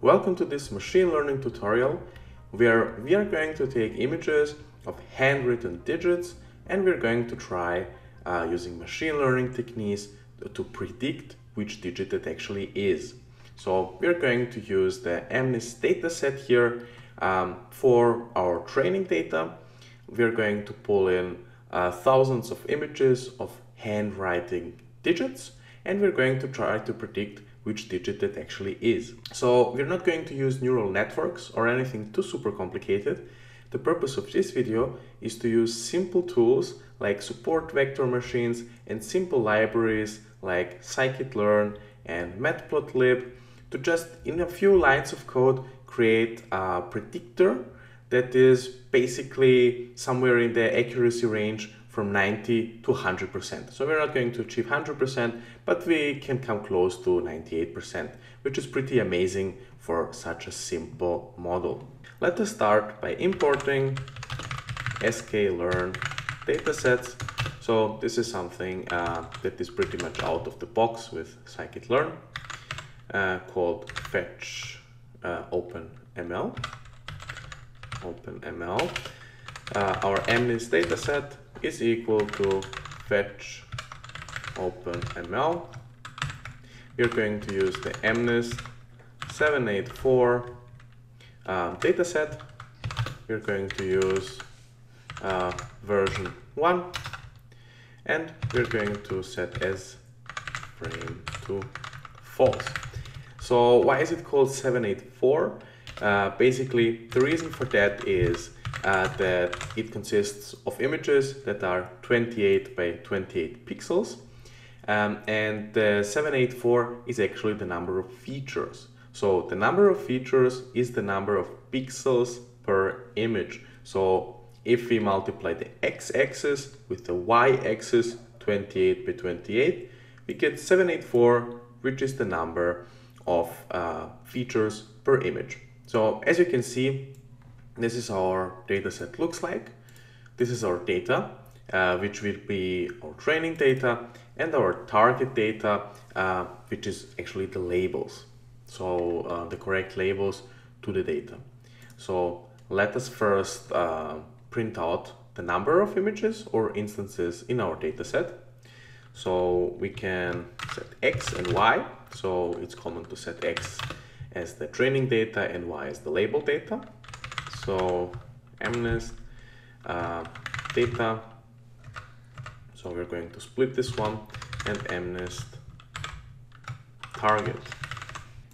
Welcome to this machine learning tutorial where we are going to take images of handwritten digits and we're going to try using machine learning techniques to predict which digit it actually is. So we're going to use the MNIST dataset here for our training data. We're going to pull in thousands of images of handwriting digits and we're going to try to predict which digit it actually is. So we're not going to use neural networks or anything too super complicated. The purpose of this video is to use simple tools like support vector machines and simple libraries like scikit-learn and matplotlib to just in a few lines of code create a predictor that is basically somewhere in the accuracy range from 90 to 100%. So we're not going to achieve 100%, but we can come close to 98%, which is pretty amazing for such a simple model. Let us start by importing scikit-learn datasets. So this is something that is pretty much out of the box with scikit-learn called fetch OpenML. Our MNIST dataset is equal to fetch OpenML. We're going to use the MNIST 784 dataset. We're going to use version 1 and we're going to set as frame to false. So why is it called 784? Basically, the reason for that is that it consists of images that are 28 by 28 pixels, and the 784 is actually the number of features. So the number of features is the number of pixels per image. So if we multiply the x-axis with the y-axis 28 by 28, we get 784, which is the number of features per image. So as you can see, this is our data set looks like. This is our data, which will be our training data and our target data, which is actually the labels. So the correct labels to the data. So let us first print out the number of images or instances in our data set. So we can set X and Y. So it's common to set X as the training data and Y as the label data. So MNIST data, so we're going to split this one, and MNIST target.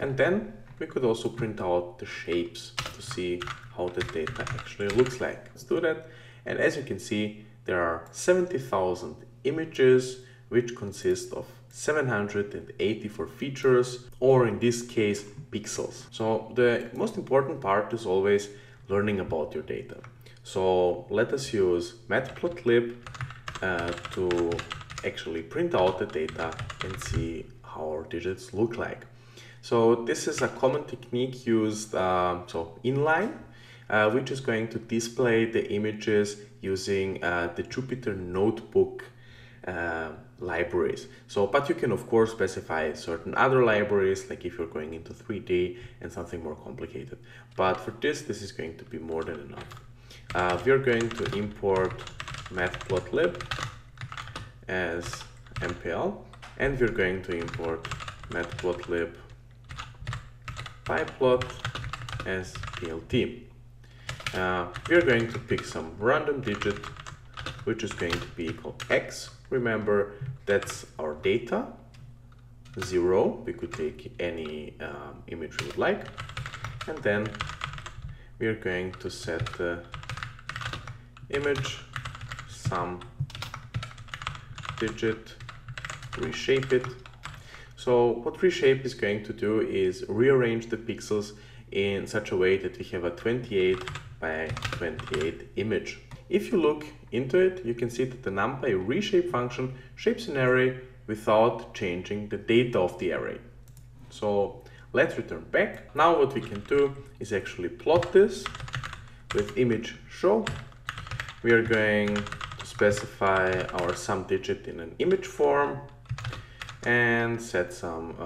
And then we could also print out the shapes to see how the data actually looks like. Let's do that. And as you can see, there are 70,000 images, which consist of 784 features, or in this case, pixels. So the most important part is always learning about your data. So let us use matplotlib to actually print out the data and see how our digits look like. So this is a common technique used inline, which is going to display the images using the Jupyter notebook libraries. So, but you can of course specify certain other libraries, like if you're going into 3D and something more complicated. But for this is going to be more than enough. We're going to import matplotlib as MPL, and we're going to import matplotlib pyplot as plt. We're going to pick some random digit, which is going to be equal x. Remember, that's our data, 0. We could take any image we would like. And then we are going to set the image sum digit, reshape it. So what reshape is going to do is rearrange the pixels in such a way that we have a 28 by 28 image. If you look into it, you can see that the numpy reshape function shapes an array without changing the data of the array. So let's return back. Now what we can do is actually plot this with image show. We are going to specify our sum digit in an image form and set some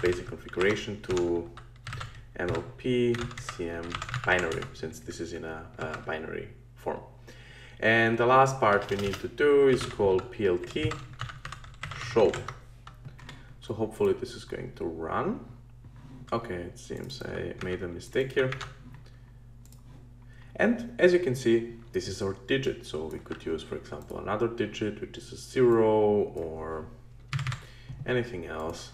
basic configuration to MLP CM binary, since this is in a binary form. And the last part we need to do is called PLT show. So hopefully this is going to run. Okay, it seems I made a mistake here. And as you can see, this is our digit. So we could use, for example, another digit, which is a 0 or anything else.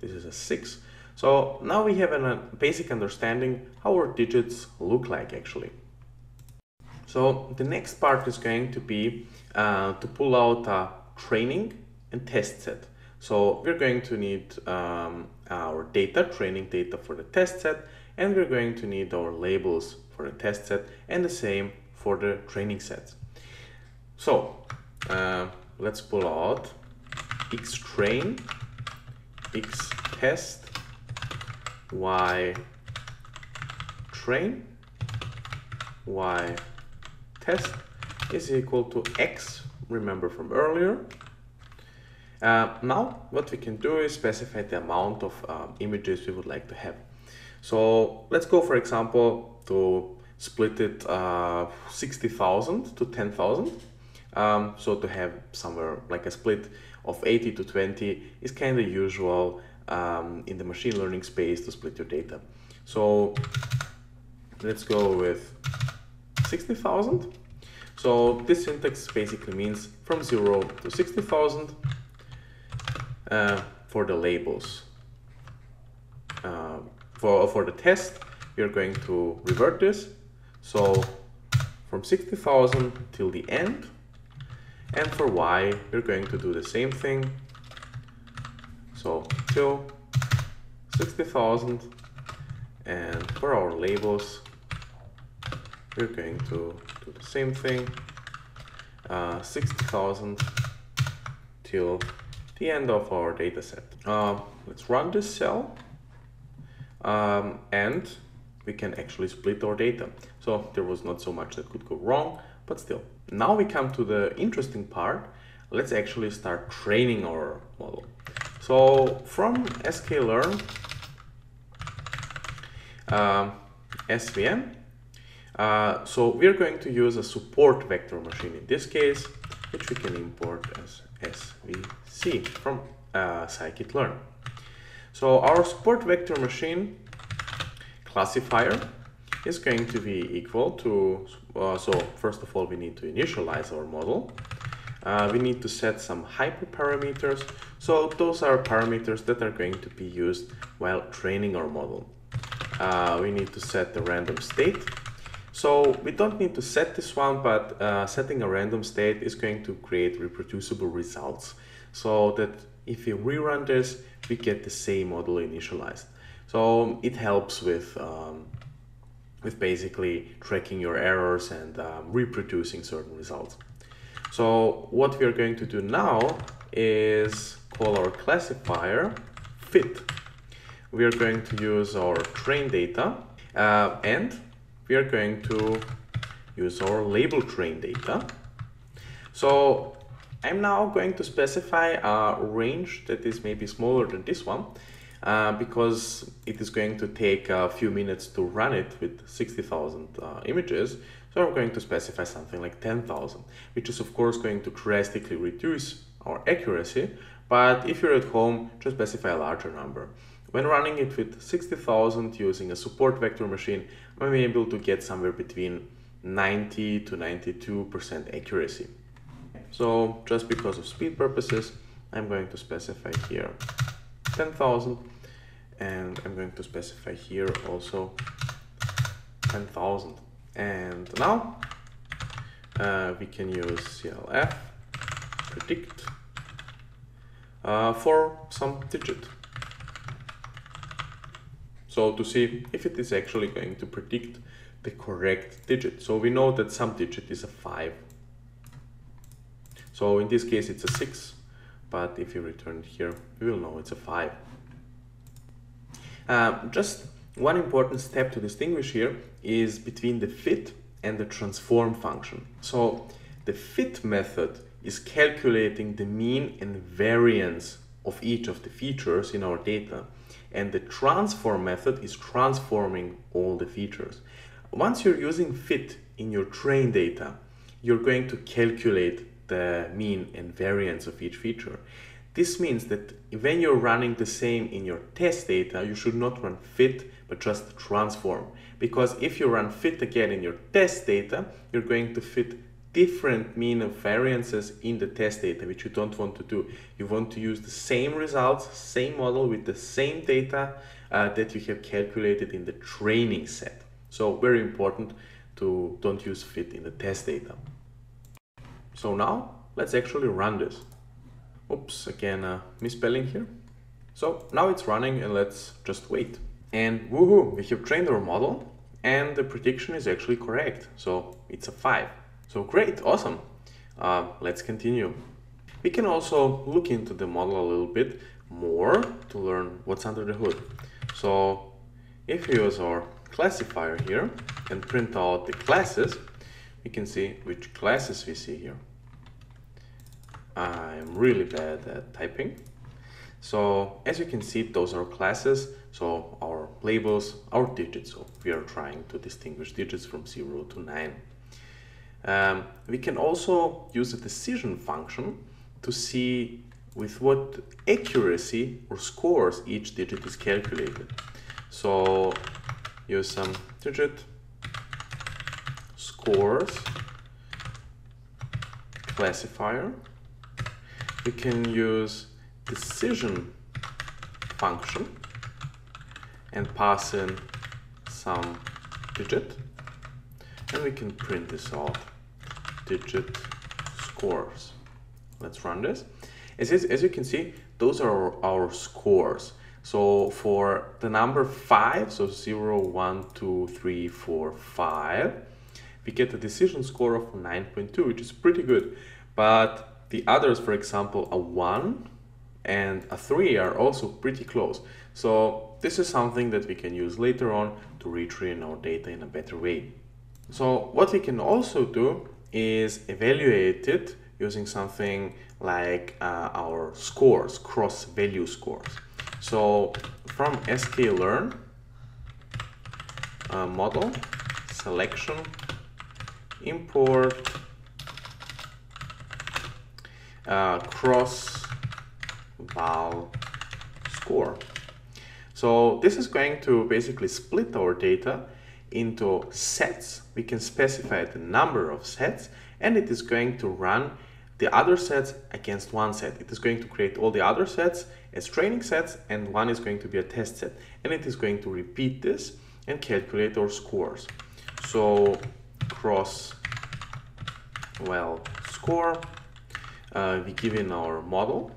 This is a 6. So now we have a basic understanding how our digits look like actually. So the next part is going to be to pull out a training and test set. So we're going to need our data, training data for the test set, and we're going to need our labels for the test set and the same for the training sets. So let's pull out xtrain, xtest, ytrain, ytest is equal to x, remember from earlier. Now what we can do is specify the amount of images we would like to have. So let's go, for example, to split it 60,000 to 10,000. So to have somewhere like a split of 80 to 20 is kind of usual in the machine learning space to split your data. So let's go with 60,000. So this syntax basically means from 0 to 60,000 for the labels. For the test, we are going to revert this. So from 60,000 till the end. And for y, we're going to do the same thing. So till 60,000. And for our labels, we're going to do the same thing. 60,000 till the end of our data set. Let's run this cell. And we can actually split our data. So there was not so much that could go wrong, but still. Now we come to the interesting part. Let's actually start training our model. So from scikit-learn SVM, so we're going to use a support vector machine in this case, which we can import as SVC from scikit-learn. So our support vector machine classifier is going to be equal to, so first of all, we need to initialize our model. We need to set some hyperparameters. So those are parameters that are going to be used while training our model. We need to set the random state. So we don't need to set this one, but setting a random state is going to create reproducible results so that if you rerun this, we get the same model initialized. So it helps with basically tracking your errors and reproducing certain results. So what we are going to do now is call our classifier fit. We are going to use our train data and we are going to use our label train data. So I'm now going to specify a range that is maybe smaller than this one because it is going to take a few minutes to run it with 60,000 images. So I'm going to specify something like 10,000, which is of course going to drastically reduce our accuracy. But if you're at home, just specify a larger number. When running it with 60,000 using a support vector machine, I'm able to get somewhere between 90 to 92% accuracy. So just because of speed purposes, I'm going to specify here 10,000 and I'm going to specify here also 10,000. And now we can use CLF predict for some digit. So to see if it is actually going to predict the correct digit. So we know that some digit is a 5. So in this case, it's a 6, but if you return it here, we will know it's a 5. Just one important step to distinguish here is between the fit and the transform function. So the fit method is calculating the mean and variance of each of the features in our data, and the transform method is transforming all the features. Once you're using fit in your train data, you're going to calculate the mean and variance of each feature. This means that when you're running the same in your test data, you should not run fit, but just transform. Because if you run fit again in your test data, you're going to fit different mean and variances in the test data, which you don't want to do. You want to use the same results, same model with the same data that you have calculated in the training set. So very important to don't use fit in the test data. So now let's actually run this. Oops, again, misspelling here. So now it's running and let's just wait. And woohoo, we have trained our model and the prediction is actually correct. So it's a 5. So great, awesome. Let's continue. We can also look into the model a little bit more to learn what's under the hood. So if we use our classifier here and print out the classes, we can see which classes we see here. I'm really bad at typing. So as you can see, those are classes. So our labels, our digits. So we are trying to distinguish digits from 0 to 9. We can also use a decision function to see with what accuracy or scores each digit is calculated. So use some digit scores classifier. We can use decision function and pass in some digit, and we can print this out. Digit scores. Let's run this. As you can see, those are our scores. So for the number 5, so 0, 1, 2, 3, 4, 5, we get a decision score of 9.2, which is pretty good. But the others, for example, a 1 and a 3 are also pretty close. So this is something that we can use later on to retrain our data in a better way. So what we can also do is evaluate it using something like our scores, cross-value scores. So from scikit-learn model selection import cross-val score. So this is going to basically split our data into sets. We can specify the number of sets, and it is going to run the other sets against one set. It is going to create all the other sets as training sets, and one is going to be a test set. And it is going to repeat this and calculate our scores. So cross-val score, we give in our model,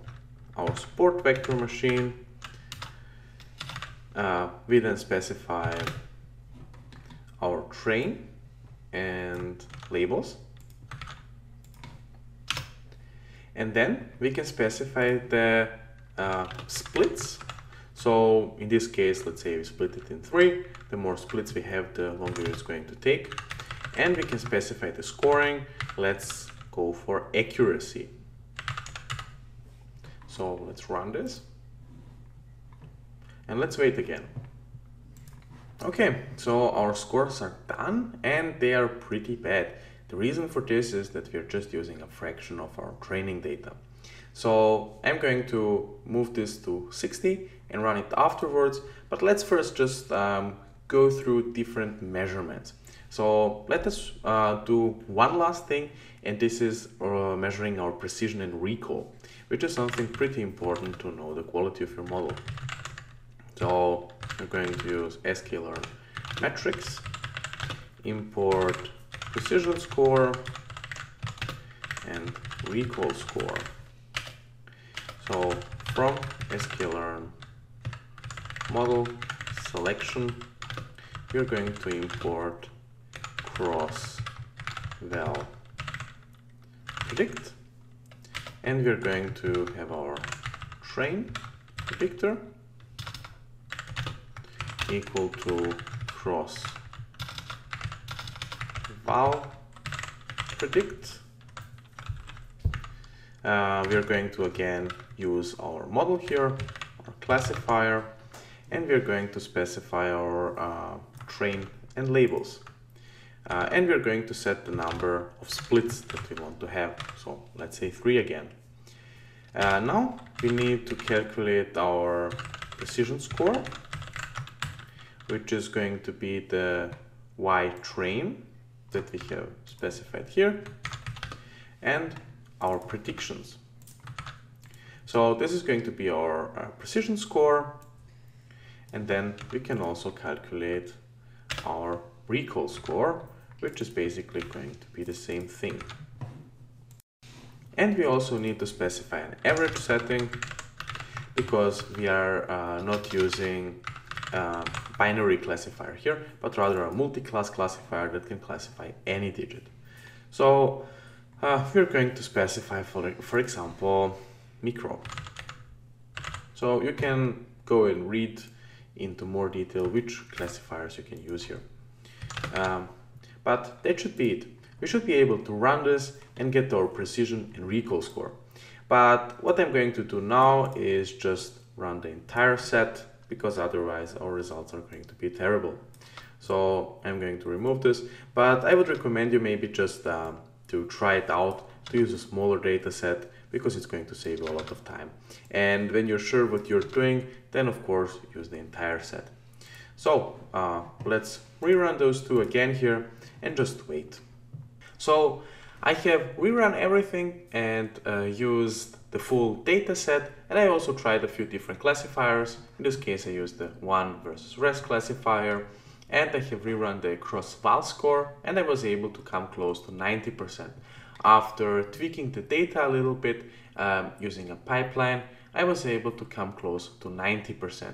our support vector machine. We then specify our train and labels, and then we can specify the splits. So in this case, let's say we split it in 3. The more splits we have, the longer it's going to take. And we can specify the scoring. Let's go for accuracy. So let's run this and let's wait again. Okay, so our scores are done and they are pretty bad. The reason for this is that we're just using a fraction of our training data. So I'm going to move this to 60 and run it afterwards, but let's first just go through different measurements. So let us do one last thing, and this is measuring our precision and recall, which is something pretty important to know the quality of your model. So we're going to use scikit-learn matrix, import precision score and recall score. So from scikit-learn model selection, we're going to import cross-val predict, and we're going to have our train predictor equal to cross-val predict. We are going to again use our model here, our classifier, and we're going to specify our train and labels. And we're going to set the number of splits that we want to have. So let's say 3 again. Now we need to calculate our precision score, which is going to be the Y train that we have specified here, and our predictions. So this is going to be our precision score, and then we can also calculate our recall score, which is basically going to be the same thing. And we also need to specify an average setting, because we are not using binary classifier here, but rather a multi-class classifier that can classify any digit. So we're going to specify, for example, micro. So you can go and read into more detail which classifiers you can use here. But that should be it. We should be able to run this and get our precision and recall score. But what I'm going to do now is just run the entire set, because otherwise our results are going to be terrible. So I'm going to remove this, but I would recommend you maybe just to try it out, to use a smaller data set, because it's going to save you a lot of time. And when you're sure what you're doing, then of course use the entire set. So let's rerun those two again here and just wait. So I have rerun everything and used the full data set, and I also tried a few different classifiers. In this case I used the one versus rest classifier, and I have rerun the cross-val score, and I was able to come close to 90%. After tweaking the data a little bit using a pipeline, I was able to come close to 90%.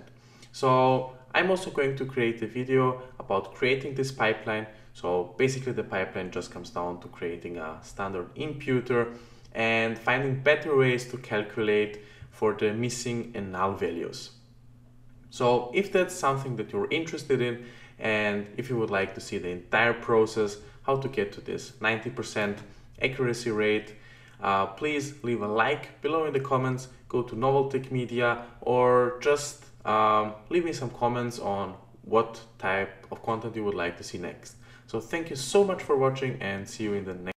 So I'm also going to create a video about creating this pipeline. So basically the pipeline just comes down to creating a standard imputer and finding better ways to calculate for the missing and null values. So if that's something that you're interested in, and if you would like to see the entire process, how to get to this 90% accuracy rate, please leave a like below in the comments, go to Noveltech Media, or just leave me some comments on what type of content you would like to see next. So thank you so much for watching, and see you in the next